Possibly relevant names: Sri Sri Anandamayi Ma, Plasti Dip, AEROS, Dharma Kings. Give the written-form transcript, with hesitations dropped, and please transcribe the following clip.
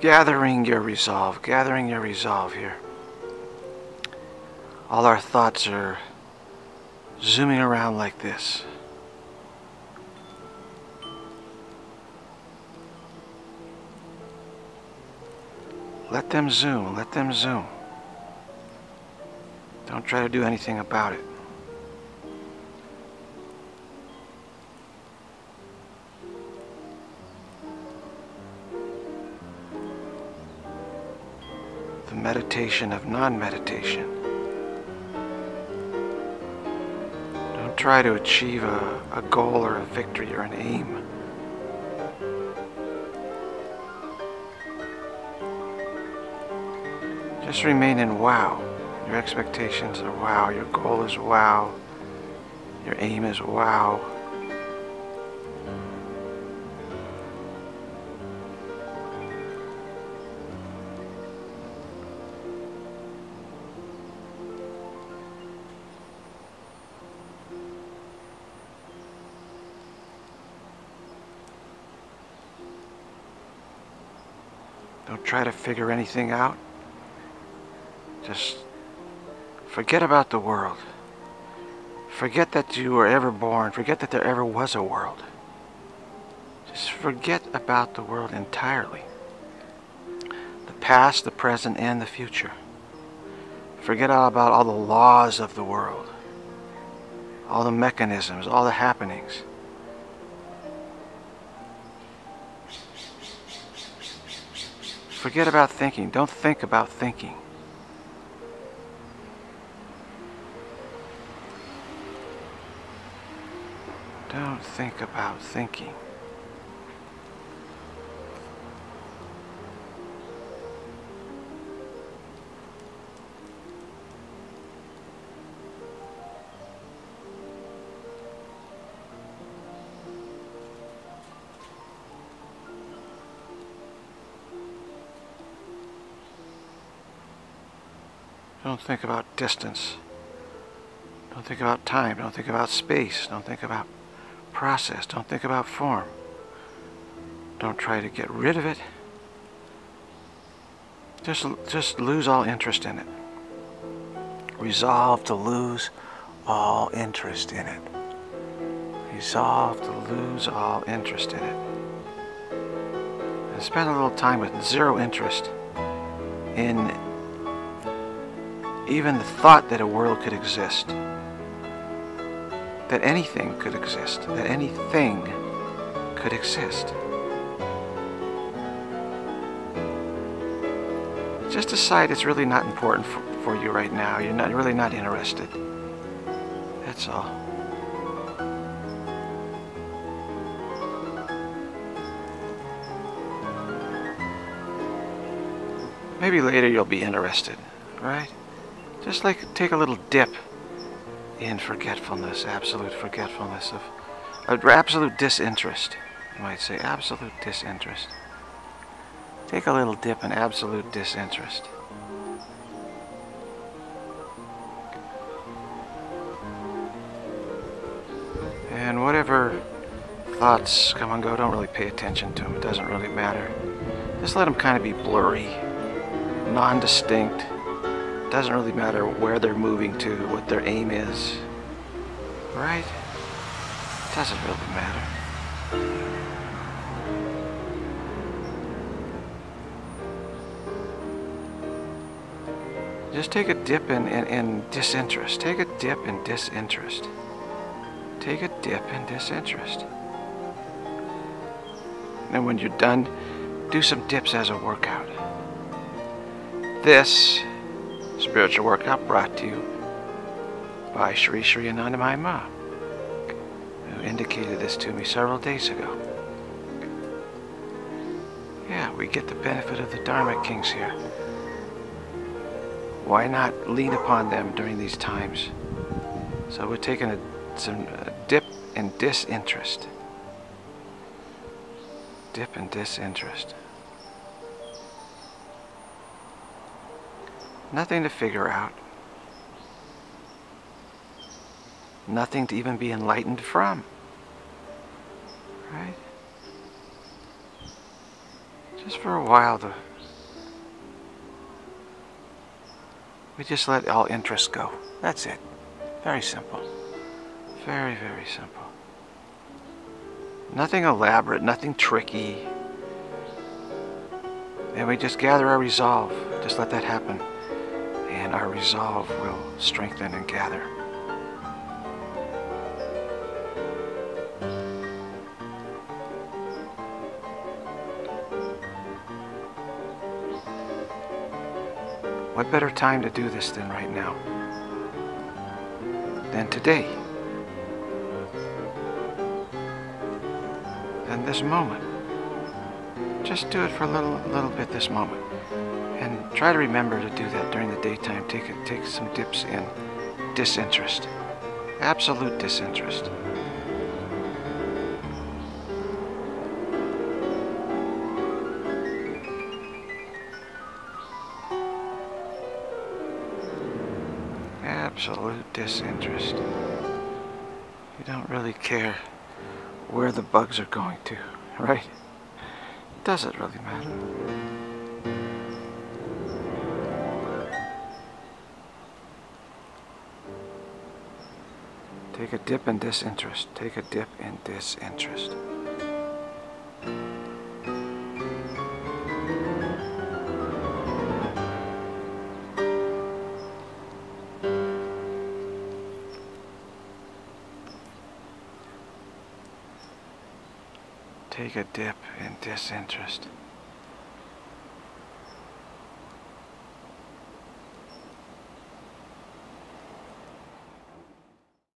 gathering your resolve here. All our thoughts are zooming around like this. Let them zoom, let them zoom. Don't try to do anything about it. The meditation of non-meditation. Don't try to achieve a goal or a victory or an aim. Just remain in wow. Your expectations are wow. Your goal is wow. Your aim is wow. Don't try to figure anything out. Just forget about the world. Forget that you were ever born. Forget that there ever was a world. Just forget about the world entirely. The past, the present, and the future. Forget all about all the laws of the world. All the mechanisms, all the happenings. Forget about thinking. Don't think about thinking. Don't think about thinking. Don't think about distance. Don't think about time. Don't think about space. Don't think about process. Don't think about form. Don't try to get rid of it. Just lose all interest in it. Resolve to lose all interest in it. Resolve to lose all interest in it. And spend a little time with zero interest in even the thought that a world could exist. That anything could exist, that anything could exist. Just decide it's really not important for you right now. You're not really not interested. That's all. Maybe later you'll be interested, right? Just like take a little dip in forgetfulness, absolute forgetfulness of absolute disinterest, you might say, absolute disinterest. Take a little dip in absolute disinterest. And whatever thoughts come and go, don't really pay attention to them. It doesn't really matter. Just let them kind of be blurry, non-distinct. Doesn't really matter where they're moving to, what their aim is, right? Doesn't really matter. Just take a dip in disinterest. Take a dip in disinterest. Take a dip in disinterest. And when you're done, do some dips as a workout. This spiritual workout brought to you by Sri Sri Anandamayi Ma, who indicated this to me several days ago. Yeah, we get the benefit of the Dharma Kings here. Why not lean upon them during these times? So we're taking a dip in disinterest. Dip in disinterest. Nothing to figure out. Nothing to even be enlightened from. Right? Just for a while, the We just let all interest go. That's it. Very simple. Very, very simple. Nothing elaborate, nothing tricky. And we just gather our resolve. Just let that happen. And our resolve will strengthen and gather. What better time to do this than right now? Than today? Than this moment? Just do it for a little bit this moment. And try to remember to do that during the daytime. Take some dips in disinterest. Absolute disinterest. Absolute disinterest. You don't really care where the bugs are going to, right? Does it really matter? Take a dip in disinterest. Take a dip in disinterest. Take a dip in disinterest.